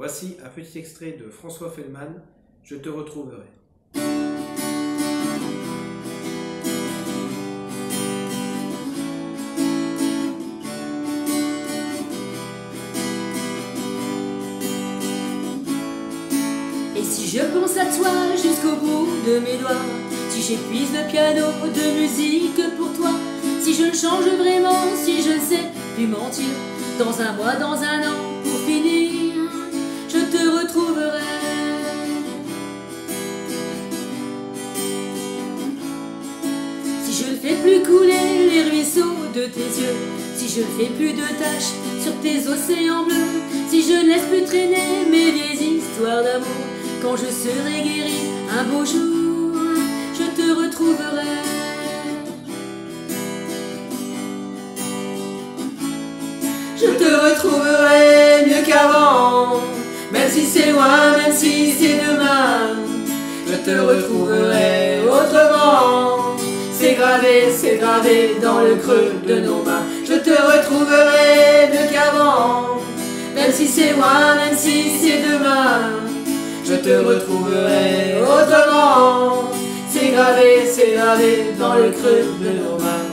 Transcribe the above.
Voici un petit extrait de François Feldman, « Je te retrouverai ». Et si je pense à toi jusqu'au bout de mes doigts, si j'épuise le piano de musique pour toi, si je le change vraiment, si je ne sais plus mentir, dans un mois, dans un an, pour finir, je te retrouverai. Si je ne fais plus couler les ruisseaux de tes yeux, si je ne fais plus de taches sur tes océans bleus, si je ne laisse plus traîner mes vieilles histoires d'amour, quand je serai guéri, un beau jour, je te retrouverai. Je te retrouverai mieux qu'avant, même si c'est loin, même si c'est demain. Je te retrouverai autrement, c'est gravé dans le creux de nos mains. Je te retrouverai mieux qu'avant, même si c'est loin, même si c'est demain. Je te retrouverai autrement, c'est gravé dans le creux de nos mains.